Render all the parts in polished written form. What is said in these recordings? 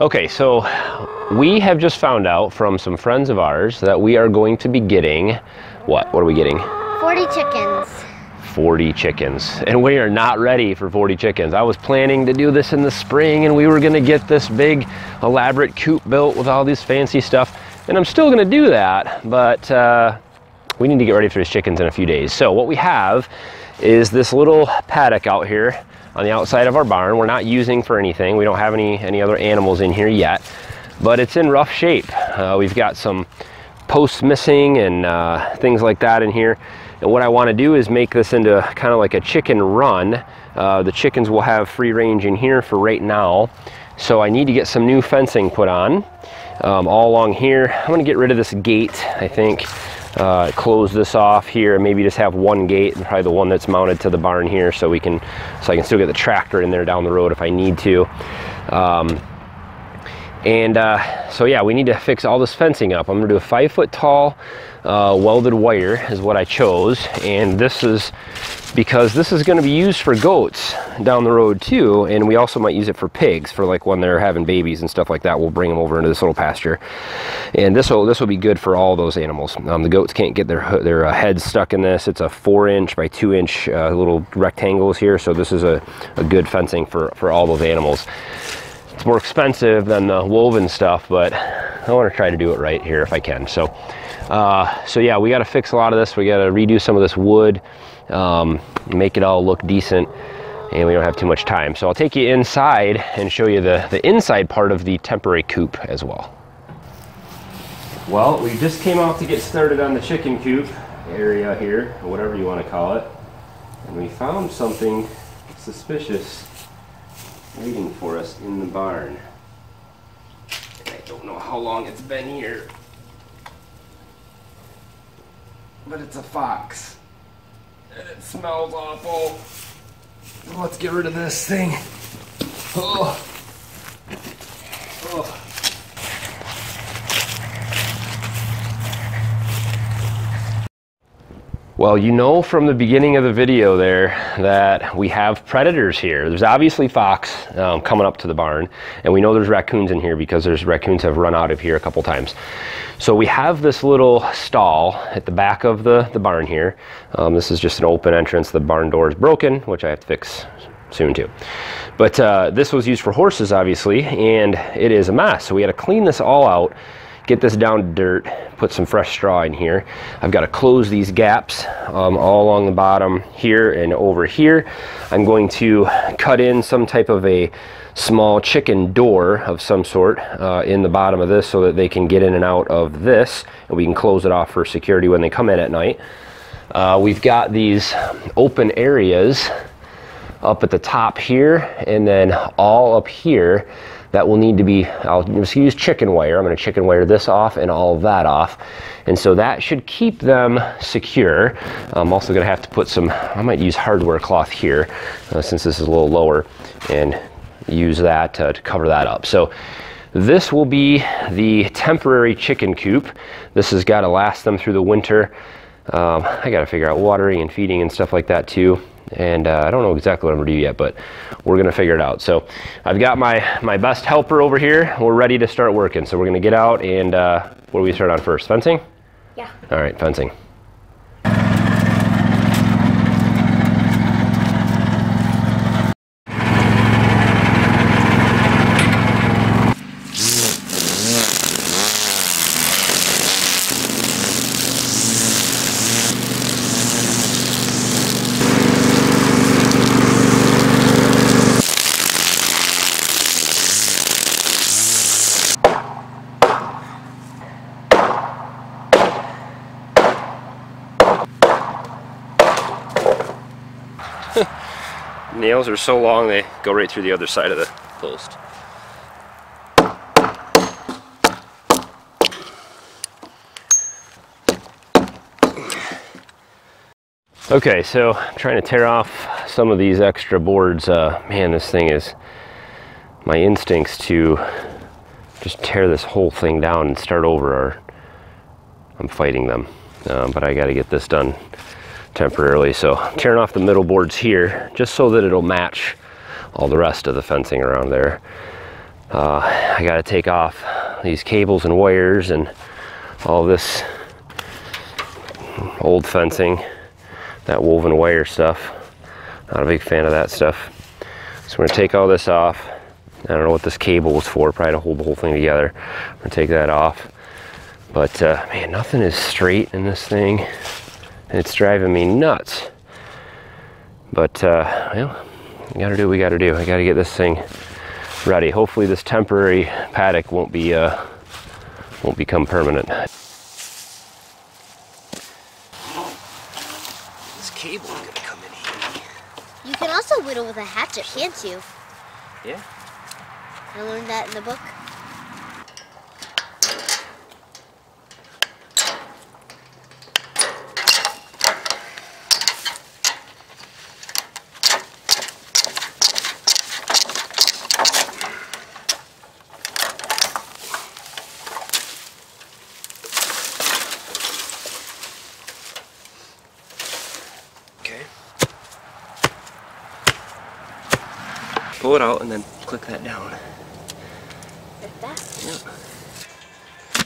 Okay, so we have just found out from some friends of ours that we are going to be getting, what are we getting? 40 chickens. 40 chickens, and we are not ready for 40 chickens. I was planning to do this in the spring and we were gonna get this big elaborate coop built with all this fancy stuff, and I'm still gonna do that, but we need to get ready for these chickens in a few days. So what we have is this little paddock out here on the outside of our barn. We're not using for anything. We don't have any other animals in here yet, but it's in rough shape. We've got some posts missing and things like that in here. And what I want to do is make this into kind of like a chicken run. The chickens will have free range in here for right now. So I need to get some new fencing put on all along here. I'm gonna get rid of this gate, I think. Close this off here and maybe just have one gate, and probably the one that's mounted to the barn here, so I can still get the tractor in there down the road if I need to. So yeah, we need to fix all this fencing up. I'm gonna do a 5 foot tall welded wire is what I chose, and this is because this is gonna be used for goats down the road too, and we also might use it for pigs, for like when they're having babies and stuff like that. We'll bring them over into this little pasture, and this will be good for all those animals. The goats can't get their heads stuck in this. It's a 4" by 2" little rectangles here, so this is a good fencing for all those animals. It's more expensive than the woven stuff, but I want to try to do it right here if I can. So yeah, we got to fix a lot of this. We got to redo some of this wood, make it all look decent, and we don't have too much time. So I'll take you inside and show you the inside part of the temporary coop as well. Well, we just came out to get started on the chicken coop area here, or whatever you want to call it, and we found something suspicious waiting for us in the barn. And I don't know how long it's been here, but it's a fox. And it smells awful. So let's get rid of this thing. Oh. Oh. Well, you know from the beginning of the video there that we have predators here. There's obviously fox coming up to the barn, and we know there's raccoons in here because there's raccoons have run out of here a couple times. So we have this little stall at the back of the barn here. This is just an open entrance. The barn door is broken, which I have to fix soon too. But this was used for horses, obviously, and it is a mess. So we had to clean this all out, get this down to dirt, put some fresh straw in here. I've got to close these gaps all along the bottom here and over here. I'm going to cut in some type of a small chicken door of some sort in the bottom of this so that they can get in and out of this, and we can close it off for security when they come in at night. We've got these open areas up at the top here and then all up here that will need to be, I'll just use chicken wire. I'm gonna chicken wire this off and all of that off. And so that should keep them secure. I'm also gonna have to put some, I might use hardware cloth here since this is a little lower, and use that to cover that up. So this will be the temporary chicken coop. This has gotta last them through the winter. I gotta figure out watering and feeding and stuff like that too. And I don't know exactly what I'm gonna do yet, but we're gonna figure it out. So I've got my best helper over here. We're ready to start working. So we're gonna get out and what do we start on first? Fencing? Yeah. All right, fencing. Nails are so long they go right through the other side of the post. Okay, so I'm trying to tear off some of these extra boards. Man, this thing is, my instincts to just tear this whole thing down and start over are, I'm fighting them, but I gotta get this done temporarily. So I'm tearing off the middle boards here just so that it'll match all the rest of the fencing around there. I got to take off these cables and wires and all this old fencing, that woven wire stuff. Not a big fan of that stuff. So we're gonna take all this off. I don't know what this cable was for, probably to hold the whole thing together. I'm gonna take that off. But man, nothing is straight in this thing. And it's driving me nuts. But well, we gotta do what we gotta do. I gotta get this thing ready. Hopefully this temporary paddock won't become permanent. This cable is gonna come in handy. You can also whittle with a hatchet, can't you? Yeah. I learned that in the book. Pull it out and then click that down. Like that? Yep. I'm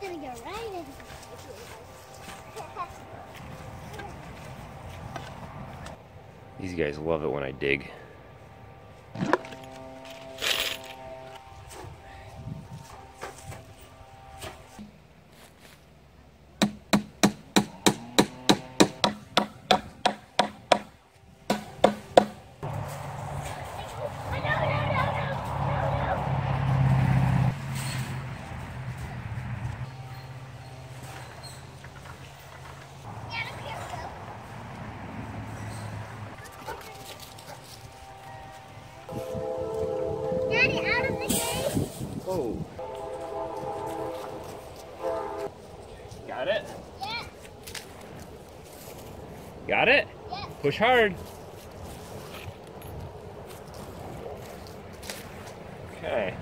gonna go right in. These guys love it when I dig. Oh. Got it? Yeah. Got it? Yeah. Push hard. Okay.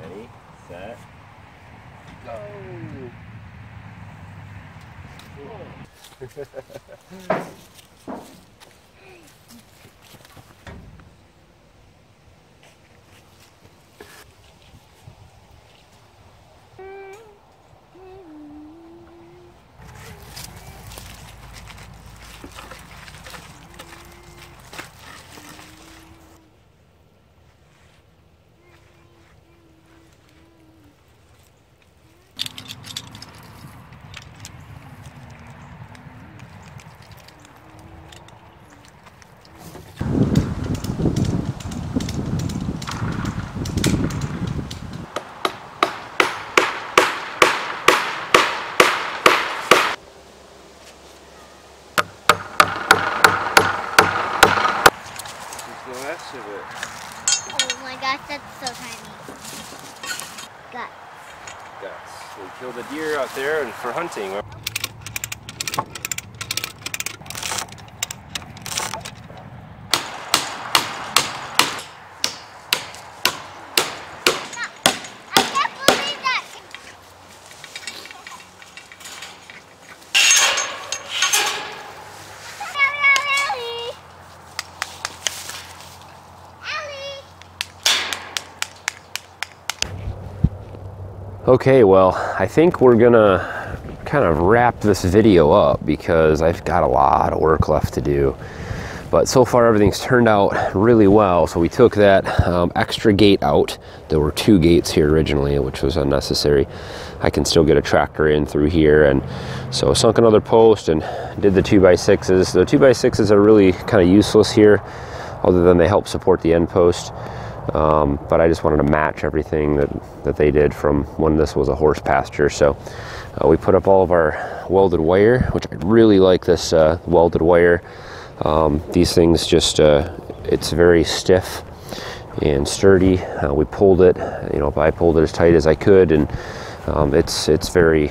Ready, set, go. Cool. Oh my gosh, that's so tiny. Guts. Guts. We killed a deer out there and for hunting. Okay, well, I think we're gonna kind of wrap this video up because I've got a lot of work left to do. But so far everything's turned out really well. So we took that extra gate out. There were 2 gates here originally, which was unnecessary. I can still get a tractor in through here. And so I sunk another post and did the 2x6s. The 2x6s are really kind of useless here, other than they help support the end post. But I just wanted to match everything that they did from when this was a horse pasture. So we put up all of our welded wire, which I really like this welded wire. These things just, it's very stiff and sturdy. We pulled it, I pulled it as tight as I could, and it's very,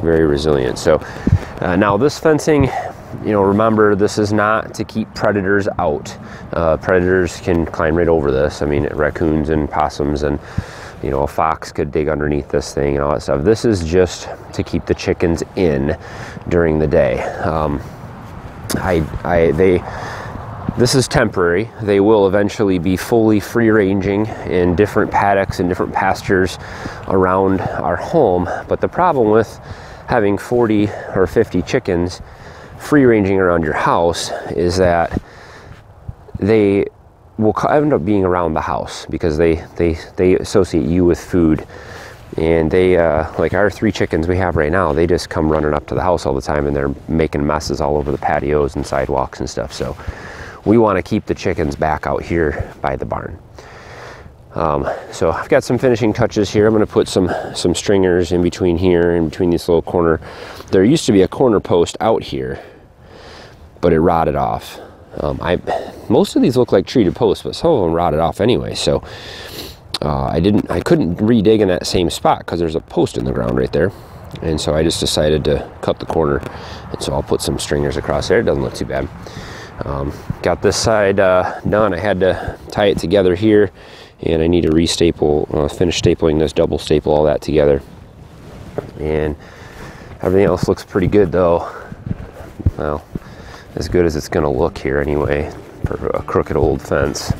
very resilient. So now this fencing, remember, this is not to keep predators out. Predators can climb right over this. I mean, raccoons and possums and you know, a fox could dig underneath this thing and all that stuff. This is just to keep the chickens in during the day. This is temporary. They will eventually be fully free-ranging in different paddocks and different pastures around our home. But the problem with having 40 or 50 chickens free-ranging around your house is that they will end up being around the house because they associate you with food. And they, like our 3 chickens we have right now, they just come running up to the house all the time, and they're making messes all over the patios and sidewalks and stuff. So we want to keep the chickens back out here by the barn. So I've got some finishing touches here. I'm going to put some stringers in between here, in between this little corner. There used to be a corner post out here, but it rotted off. Most of these look like treated posts, but some of them rotted off anyway. So I couldn't re-dig in that same spot because there's a post in the ground right there. And so I just decided to cut the corner. And so I'll put some stringers across there. It doesn't look too bad. Got this side done. I had to tie it together here, and I need to re-staple, finish stapling this, double staple all that together. And everything else looks pretty good though. Well, as good as it's gonna look here anyway for a crooked old fence.